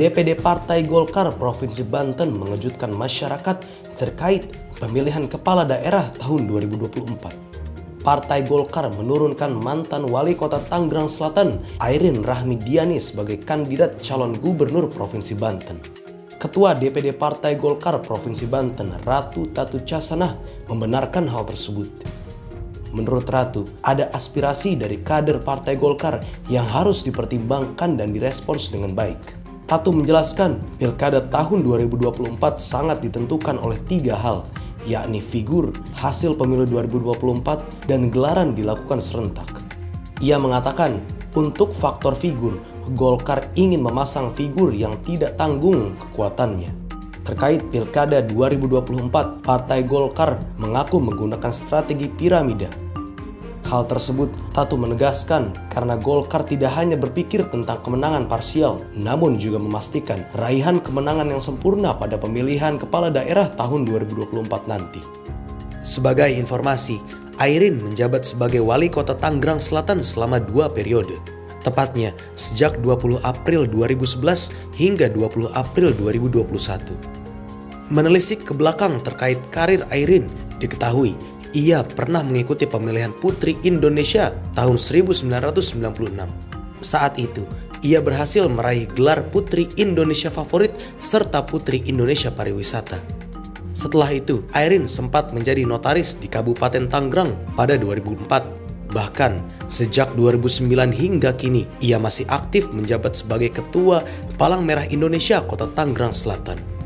DPD Partai Golkar Provinsi Banten mengejutkan masyarakat terkait pemilihan kepala daerah tahun 2024. Partai Golkar menurunkan mantan wali kota Tangerang Selatan, Airin Rachmi Diany, sebagai kandidat calon gubernur Provinsi Banten. Ketua DPD Partai Golkar Provinsi Banten, Ratu Tatu Chasanah, membenarkan hal tersebut. Menurut Ratu, ada aspirasi dari kader Partai Golkar yang harus dipertimbangkan dan direspons dengan baik. Tatu menjelaskan, pilkada tahun 2024 sangat ditentukan oleh tiga hal, yakni figur, hasil pemilu 2024, dan gelaran dilakukan serentak. Ia mengatakan, untuk faktor figur, Golkar ingin memasang figur yang tidak tanggung kekuatannya. Terkait pilkada 2024, Partai Golkar mengaku menggunakan strategi piramida. Hal tersebut, Tatu menegaskan, karena Golkar tidak hanya berpikir tentang kemenangan parsial, namun juga memastikan raihan kemenangan yang sempurna pada pemilihan kepala daerah tahun 2024 nanti. Sebagai informasi, Airin menjabat sebagai wali kota Tangerang Selatan selama 2 periode. Tepatnya sejak 20 April 2011 hingga 20 April 2021. Menelisik ke belakang terkait karir Airin, diketahui ia pernah mengikuti pemilihan Puteri Indonesia tahun 1996. Saat itu, ia berhasil meraih gelar Puteri Indonesia Favorit serta Puteri Indonesia Pariwisata. Setelah itu, Airin sempat menjadi notaris di Kabupaten Tangerang pada 2004. Bahkan, sejak 2009 hingga kini, ia masih aktif menjabat sebagai Ketua Palang Merah Indonesia Kota Tangerang Selatan.